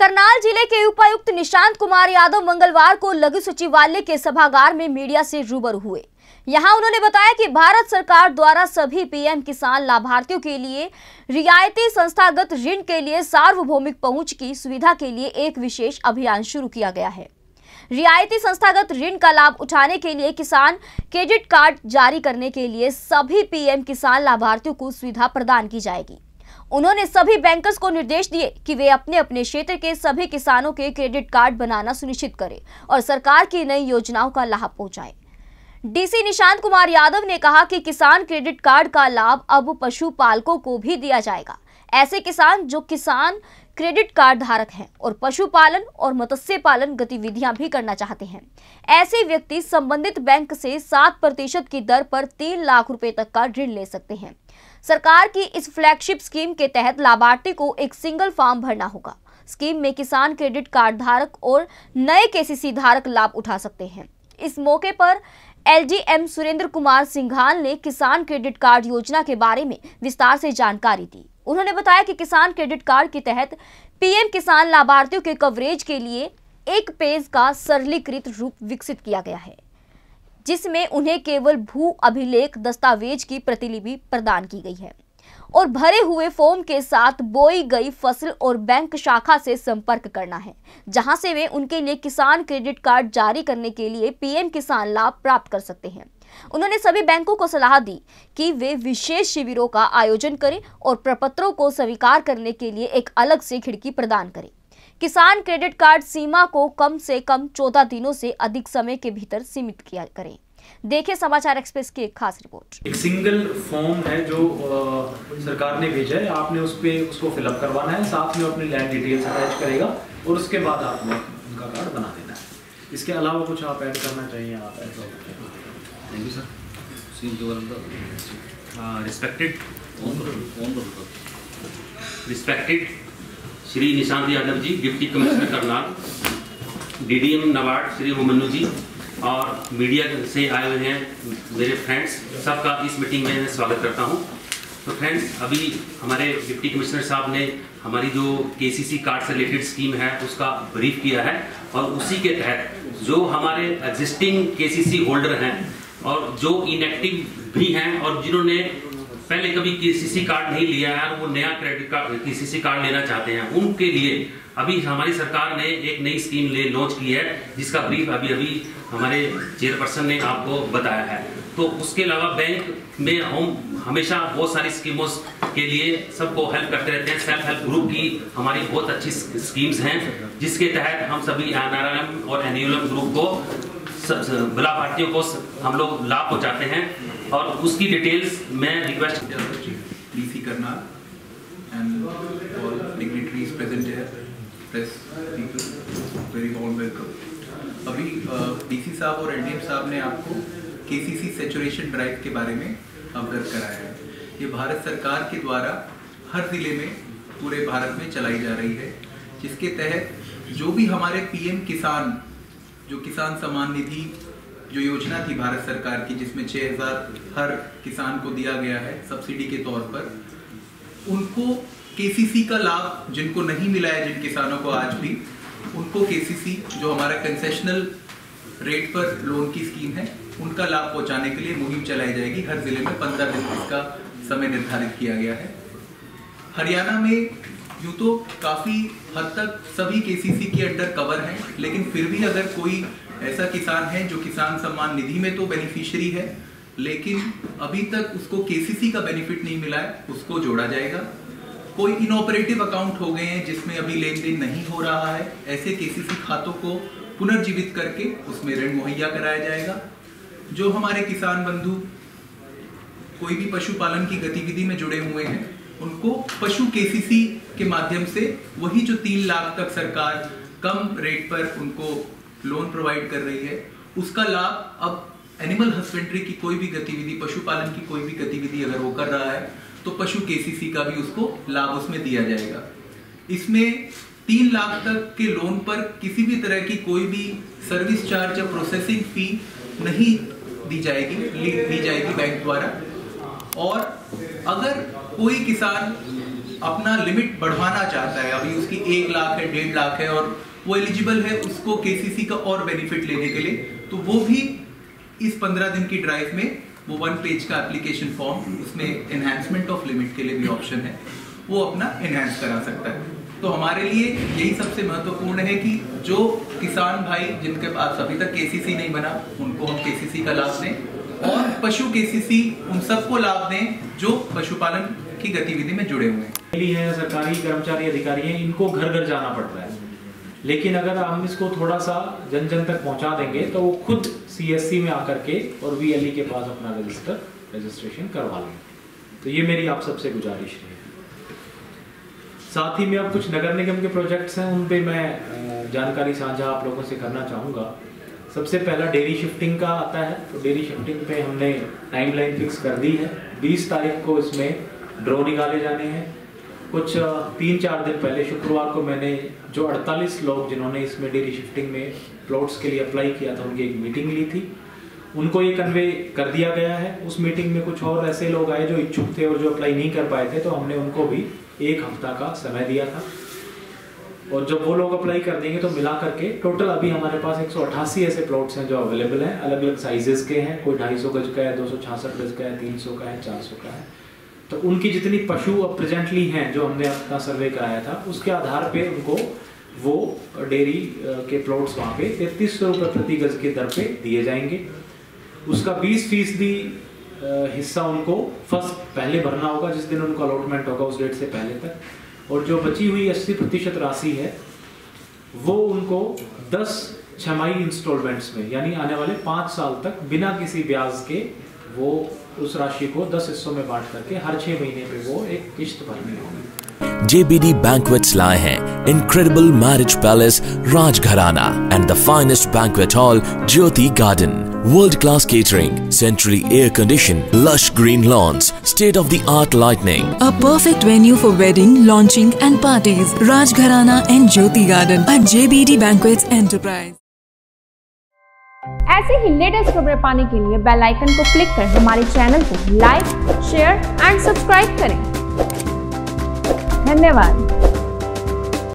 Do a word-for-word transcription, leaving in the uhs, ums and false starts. करनाल जिले के उपायुक्त निशांत कुमार यादव मंगलवार को लघु सचिवालय के सभागार में मीडिया से रूबरू हुए। यहां उन्होंने बताया कि भारत सरकार द्वारा सभी पीएम किसान लाभार्थियों के लिए रियायती संस्थागत ऋण के लिए सार्वभौमिक पहुंच की सुविधा के लिए एक विशेष अभियान शुरू किया गया है। रियायती संस्थागत ऋण का लाभ उठाने के लिए किसान क्रेडिट कार्ड जारी करने के लिए सभी पीएम किसान लाभार्थियों को सुविधा प्रदान की जाएगी। उन्होंने सभी बैंकर्स को निर्देश दिए कि वे अपने अपने क्षेत्र के सभी किसानों के क्रेडिट कार्ड बनाना सुनिश्चित करें और सरकार की नई योजनाओं का लाभ पहुंचाएं। डीसी निशांत कुमार यादव ने कहा कि किसान क्रेडिट कार्ड का लाभ अब पशुपालकों को भी दिया जाएगा। ऐसे किसान जो किसान क्रेडिट कार्ड धारक हैं और पशुपालन और मत्स्य पालन गतिविधियां भी करना चाहते हैं, ऐसे व्यक्ति संबंधित बैंक से सात प्रतिशत की दर पर तीन लाख रुपए तक का ऋण ले सकते हैं। सरकार की इस फ्लैगशिप स्कीम के तहत लाभार्थी को एक सिंगल फॉर्म भरना होगा। स्कीम में किसान क्रेडिट कार्ड धारक और नए केसीसी धारक लाभ उठा सकते हैं। इस मौके पर एल सुरेंद्र कुमार सिंघाल ने किसान क्रेडिट कार्ड योजना के बारे में विस्तार से जानकारी दी। उन्होंने बताया कि किसान क्रेडिट कार्ड के तहत पीएम किसान लाभार्थियों के कवरेज के लिए एक पेज का सरलीकृत रूप विकसित किया गया है, जिसमें उन्हें केवल भू अभिलेख दस्तावेज की प्रतिलिपि प्रदान की गई है और भरे हुए फॉर्म के साथ बोई गई फसल और बैंक शाखा से संपर्क करना है, जहां से वे उनके लिए किसान क्रेडिट कार्ड जारी करने के लिए पीएम किसान लाभ प्राप्त कर सकते हैं। उन्होंने सभी बैंकों को सलाह दी कि वे विशेष शिविरों का आयोजन करें और प्रपत्रों को स्वीकार करने के लिए एक अलग से खिड़की प्रदान करें। किसान क्रेडिट कार्ड सीमा को कम से कम चौदह दिनों से अधिक समय के भीतर सीमित किया करें। देखिए समाचार एक्सप्रेस की एक खास रिपोर्ट। एक सिंगल फॉर्म है जो आ, सरकार ने भेजा है, आपने उस पे उसको फिलअप करवाना है, साथ में अपनी लैंड डिटेल्स अटैच करेगा और उसके बाद आपको उनका कार्ड बना देना है। इसके अलावा कुछ आप ऐड करना चाहिए आप ऐसा? Thank you sir. सीन के बारे में respected respected Shri Nishant Yadav ji, deputy commissioner Karnal, DDM NABARD Shri Mamnu ji और मीडिया से आए हुए हैं मेरे फ्रेंड्स, सबका इस मीटिंग में मैं स्वागत करता हूं। तो फ्रेंड्स, अभी हमारे डिप्टी कमिश्नर साहब ने हमारी जो केसीसी कार्ड से रिलेटेड स्कीम है उसका ब्रीफ किया है और उसी के तहत जो हमारे एग्जिस्टिंग केसीसी होल्डर हैं और जो इनएक्टिव भी हैं और जिन्होंने पहले कभी केसीसी कार्ड नहीं लिया है और वो नया क्रेडिट कार्ड केसीसी कार्ड लेना चाहते हैं, उनके लिए अभी हमारी सरकार ने एक नई स्कीम ले लॉन्च की है, जिसका ब्रीफ अभी अभी हमारे चेयरपर्सन ने आपको बताया है। तो उसके अलावा बैंक में हम हमेशा बहुत सारी स्कीमों के लिए सबको हेल्प करते रहते हैं। सेल्फ हेल्प ग्रुप की हमारी बहुत अच्छी स्कीम्स हैं, जिसके तहत हम सभी एनआरएलएम और एनयूएलएम ग्रुप को लाभार्थियों को हम लोग लाभ पहुँचाते हैं और उसकी डिटेल्स मैं रिक्वेस्ट करना अभी डीसी साहब और एलडीएम साहब ने आपको केसीसी सैचुरेशन ड्राइव के बारे में अवगत कराया है। ये भारत सरकार के द्वारा हर ज़िले में पूरे भारत में चलाई जा रही है, जिसके तहत जो भी हमारे पीएम किसान जो किसान सम्मान निधि जो योजना थी भारत सरकार की, जिसमें छः हज़ार हर किसान को दिया गया है सब्सिडी के तौर पर, उनको केसीसी का लाभ जिनको नहीं मिला है, जिन किसानों को आज भी, उनको केसीसी जो हमारा कंसेशनल रेट पर लोन की स्कीम है उनका लाभ पहुंचाने के लिए मुहिम चलाई जाएगी। हर जिले में पंद्रह दिन इसका समय निर्धारित किया गया है। हरियाणा में यूँ तो काफ़ी हद तक सभी केसीसी के अंडर कवर हैं, लेकिन फिर भी अगर कोई ऐसा किसान है जो किसान सम्मान निधि में तो बेनिफिशियरी है लेकिन अभी तक उसको केसीसी का बेनिफिट नहीं मिला है, उसको जोड़ा जाएगा। कोई इनऑपरेटिव अकाउंट हो गए हैं जिसमें अभी लेन देन नहीं हो रहा है, ऐसे केसीसी खातों को पुनर्जीवित करके उसमें ऋण मुहैया कराया जाएगा। जो हमारे किसान बंधु कोई भी पशुपालन की गतिविधि में जुड़े हुए हैं, उनको पशु केसीसी के माध्यम से वही जो तीन लाख तक सरकार कम रेट पर उनको लोन प्रोवाइड कर रही है, उसका लाभ अब एनिमल हस्बेंड्री की कोई भी गतिविधि, पशुपालन की कोई भी गतिविधि अगर वो कर रहा है तो पशु केसीसी का भी उसको लाभ उसमें दिया जाएगा। इसमें तीन लाख तक के लोन पर किसी भी तरह की कोई भी सर्विस चार्ज या प्रोसेसिंग फी नहीं दी जाएगी ली दी जाएगी बैंक द्वारा। और अगर कोई किसान अपना लिमिट बढ़वाना चाहता है, अभी उसकी एक लाख है, डेढ़ लाख है और वो एलिजिबल है उसको केसीसी का और बेनिफिट लेने के लिए, तो वो भी इस पंद्रह दिन की ड्राइव में वो वन पेज का एप्लीकेशन फॉर्म, उसमें एनहांसमेंट ऑफ लिमिट के लिए भी ऑप्शन है, वो अपना एनहांस करा सकता है। तो हमारे लिए यही सबसे महत्वपूर्ण है कि जो किसान भाई जिनके पास अभी तक केसीसी नहीं बना उनको हम केसीसी का लाभ दें, और पशु केसीसी उन सबको लाभ दें जो पशुपालन की गतिविधि में जुड़े हुए हैं। सरकारी कर्मचारी अधिकारी हैं, इनको घर घर जाना पड़ता है, लेकिन अगर हम इसको थोड़ा सा जन जन तक पहुंचा देंगे तो वो खुद सीएससी में आकर के और वीएलई के पास अपना रजिस्टर रजिस्ट्रेशन करवा लेंगे। तो ये मेरी आप सबसे गुजारिश है। साथ ही में अब कुछ नगर निगम के प्रोजेक्ट्स हैं, उन पे मैं जानकारी साझा आप लोगों से करना चाहूँगा। सबसे पहला डेयरी शिफ्टिंग का आता है, तो डेयरी शिफ्टिंग पे हमने टाइमलाइन फिक्स कर दी है, बीस तारीख को इसमें ड्रॉ निकाले जाने हैं। कुछ तीन चार दिन पहले शुक्रवार को मैंने जो अड़तालीस लोग जिन्होंने इसमें डेयरी शिफ्टिंग में प्लॉट्स के लिए अप्लाई किया था उनकी एक मीटिंग ली थी, उनको ये कन्वे कर दिया गया है। उस मीटिंग में कुछ और ऐसे लोग आए जो इच्छुक थे और जो अप्लाई नहीं कर पाए थे, तो हमने उनको भी एक हफ्ता का समय दिया था, और जब वो लोग अप्लाई कर देंगे तो मिला करके टोटल अभी हमारे पास एक सौ अट्ठासी ऐसे प्लॉट्स हैं जो अवेलेबल हैं, अलग अलग साइजेस के हैं, कोई ढाई सौ गज का है, दो सौ छियासठ गज का है, तीन सौ का है, चार सौ का है। तो उनकी जितनी पशु अब प्रेजेंटली हैं जो हमने अपना सर्वे कराया था उसके आधार पर उनको वो डेयरी के प्लॉट्स वहाँ पे तैतीस सौ रुपये प्रति गज के दर पे दिए जाएंगे। उसका बीस फीसदी हिस्सा उनको फर्स्ट पहले भरना होगा जिस दिन उनको अलॉटमेंट होगा उस डेट से पहले तक, और जो बची हुई अस्सी प्रतिशत राशि है वो उनको दस छमाही इंस्टॉलमेंट्स में, यानी आने वाले पाँच साल तक बिना किसी ब्याज के वो उस राशि को दस हिस्सों में बांट करके हर छः महीने पे वो एक किश्त भरनी होगी। जेबीडी बैंक्वेट्स लाए हैं incredible marriage palace Rajgharana and the finest banquet hall Jyoti garden. World-class catering, centrally air-conditioned, lush green lawns, state-of-the-art lighting. A perfect venue for wedding, launching and parties. Rajgarhana and Jyoti Garden at J B D Banquets Enterprise. ऐसे ही latest खबरें पाने के लिए bell icon को click करें, हमारे channel को like, share and subscribe करें। धन्यवाद।